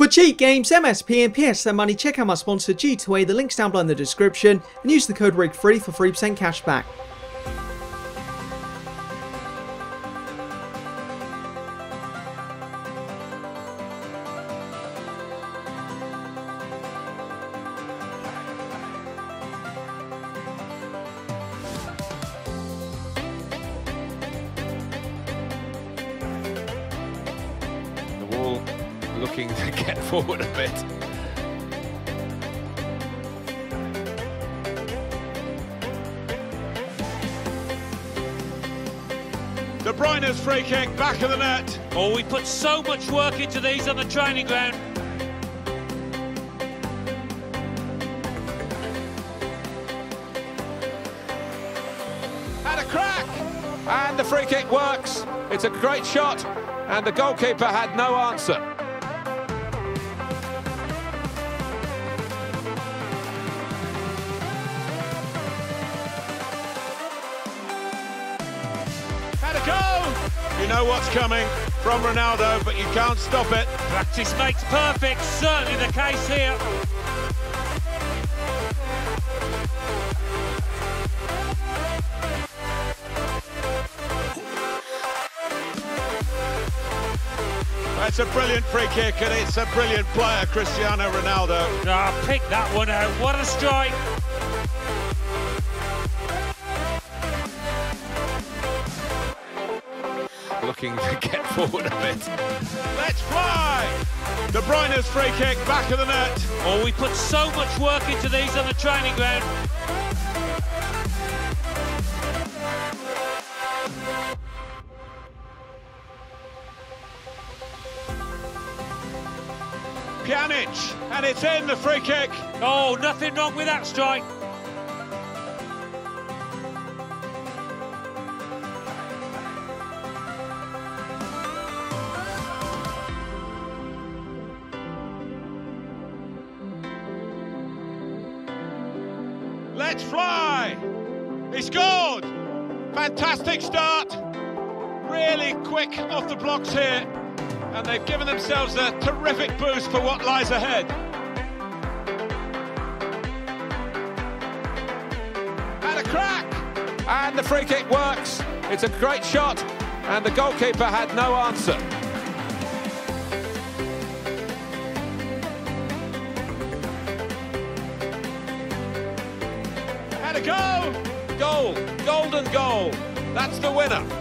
For cheap games, MSP and PSN money, check out my sponsor G2A, the link's down below in the description, and use the code RIGFREE for 3% cashback. Looking to get forward a bit. De Bruyne's free kick, back of the net. Oh, we put so much work into these on the training ground. Had a crack, and the free kick works. It's a great shot, and the goalkeeper had no answer. You know what's coming from Ronaldo, but you can't stop it. Practice makes perfect, certainly the case here. That's a brilliant free kick, and it's a brilliant player, Cristiano Ronaldo. Ah, pick that one out, what a strike. Looking to get forward a bit. Let's fly! De Bruyne's free kick, back of the net. Oh, we put so much work into these on the training ground. Pjanic, and it's in, the free kick. Oh, nothing wrong with that strike. Let's fly! He scored! Fantastic start! Really quick off the blocks here, and they've given themselves a terrific boost for what lies ahead. And a crack! And the free kick works. It's a great shot, and the goalkeeper had no answer. Goal! Golden goal! That's the winner!